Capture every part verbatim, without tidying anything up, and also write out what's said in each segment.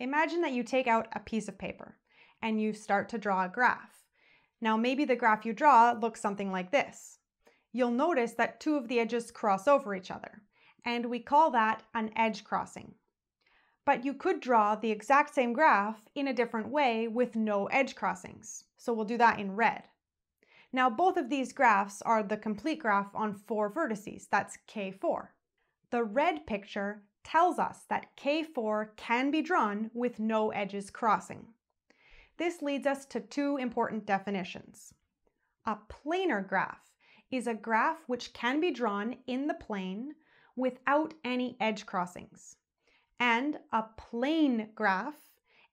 Imagine that you take out a piece of paper and you start to draw a graph. Now maybe the graph you draw looks something like this. You'll notice that two of the edges cross over each other, and we call that an edge crossing. But you could draw the exact same graph in a different way with no edge crossings. So we'll do that in red. Now both of these graphs are the complete graph on four vertices, that's K four. The red picture tells us that K four can be drawn with no edges crossing. This leads us to two important definitions. A planar graph is a graph which can be drawn in the plane without any edge crossings. And a plane graph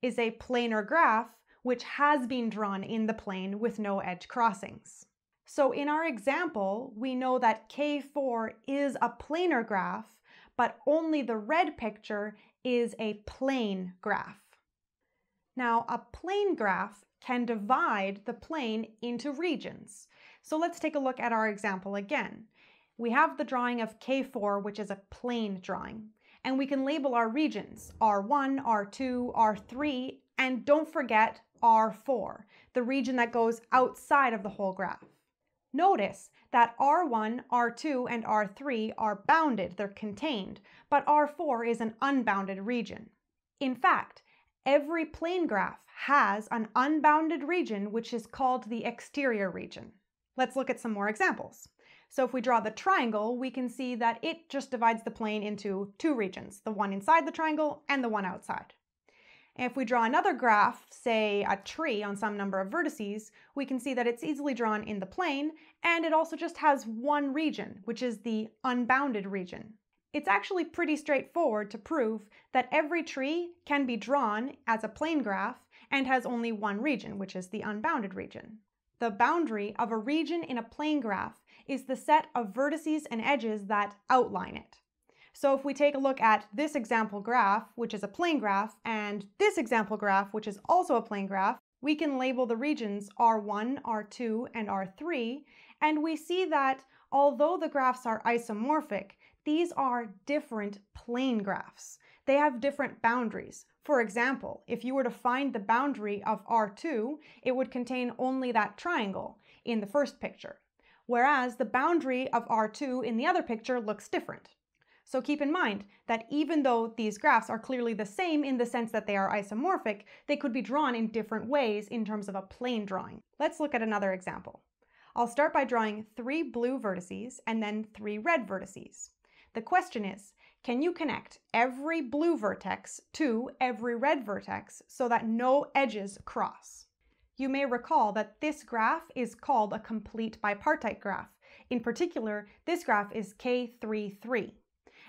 is a planar graph which has been drawn in the plane with no edge crossings. So in our example, we know that K four is a planar graph, but only the red picture is a plane graph. Now, a plane graph can divide the plane into regions. So let's take a look at our example again. We have the drawing of K four, which is a plane drawing, and we can label our regions, R one, R two, R three, and don't forget R four, the region that goes outside of the whole graph. Notice that R one, R two, and R three are bounded, they're contained, but R four is an unbounded region. In fact, every plane graph has an unbounded region which is called the exterior region. Let's look at some more examples. So if we draw the triangle, we can see that it just divides the plane into two regions, the one inside the triangle and the one outside. If we draw another graph, say a tree on some number of vertices, we can see that it's easily drawn in the plane, and it also just has one region, which is the unbounded region. It's actually pretty straightforward to prove that every tree can be drawn as a plane graph and has only one region, which is the unbounded region. The boundary of a region in a plane graph is the set of vertices and edges that outline it. So if we take a look at this example graph, which is a plane graph, and this example graph, which is also a plane graph, we can label the regions R one, R two, and R three, and we see that although the graphs are isomorphic, these are different plane graphs. They have different boundaries. For example, if you were to find the boundary of R two, it would contain only that triangle in the first picture, whereas the boundary of R two in the other picture looks different. So keep in mind that even though these graphs are clearly the same in the sense that they are isomorphic, they could be drawn in different ways in terms of a plane drawing. Let's look at another example. I'll start by drawing three blue vertices and then three red vertices. The question is, can you connect every blue vertex to every red vertex so that no edges cross? You may recall that this graph is called a complete bipartite graph. In particular, this graph is K three three.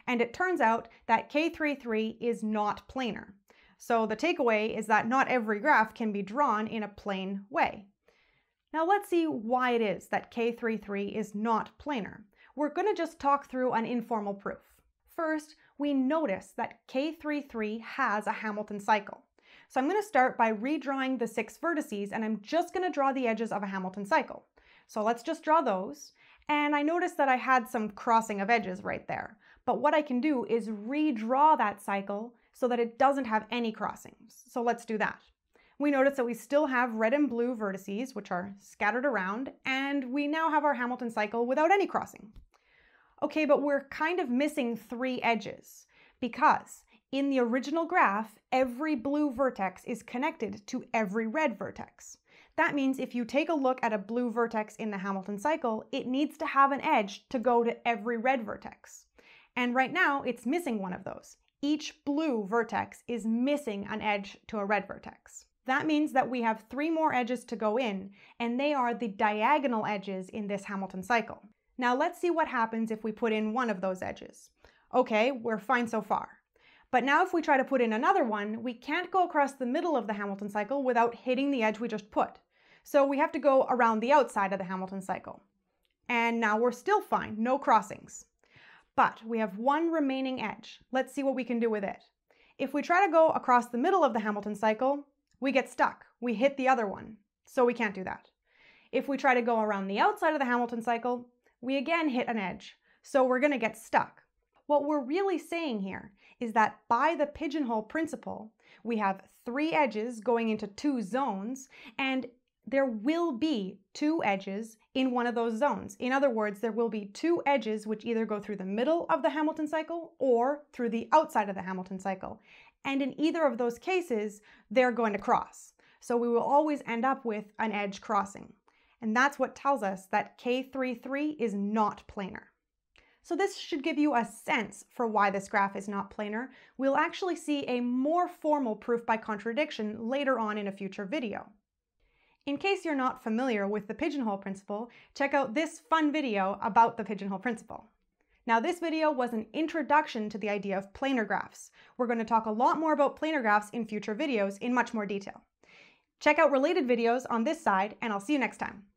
And it turns out that K three three is not planar. So the takeaway is that not every graph can be drawn in a plane way. Now let's see why it is that K three three is not planar. We're going to just talk through an informal proof. First, we notice that K three three has a Hamilton cycle. So I'm going to start by redrawing the six vertices, and I'm just going to draw the edges of a Hamilton cycle. So let's just draw those. And I noticed that I had some crossing of edges right there. But what I can do is redraw that cycle so that it doesn't have any crossings. So let's do that. We notice that we still have red and blue vertices, which are scattered around, and we now have our Hamilton cycle without any crossing. Okay, but we're kind of missing three edges because in the original graph, every blue vertex is connected to every red vertex. That means if you take a look at a blue vertex in the Hamilton cycle, it needs to have an edge to go to every red vertex. And right now, it's missing one of those. Each blue vertex is missing an edge to a red vertex. That means that we have three more edges to go in, and they are the diagonal edges in this Hamilton cycle. Now let's see what happens if we put in one of those edges. Okay, we're fine so far. But now if we try to put in another one, we can't go across the middle of the Hamilton cycle without hitting the edge we just put. So we have to go around the outside of the Hamilton cycle. And now we're still fine, no crossings. But we have one remaining edge. Let's see what we can do with it. If we try to go across the middle of the Hamilton cycle, we get stuck. We hit the other one. So we can't do that. If we try to go around the outside of the Hamilton cycle, we again hit an edge. So we're going to get stuck. What we're really saying here is that by the pigeonhole principle, we have three edges going into two zones, and there will be two edges in one of those zones. In other words, there will be two edges which either go through the middle of the Hamilton cycle or through the outside of the Hamilton cycle. And in either of those cases, they're going to cross. So we will always end up with an edge crossing. And that's what tells us that K three three is not planar. So this should give you a sense for why this graph is not planar. We'll actually see a more formal proof by contradiction later on in a future video. In case you're not familiar with the pigeonhole principle, check out this fun video about the pigeonhole principle. Now, this video was an introduction to the idea of planar graphs. We're going to talk a lot more about planar graphs in future videos in much more detail. Check out related videos on this side, and I'll see you next time.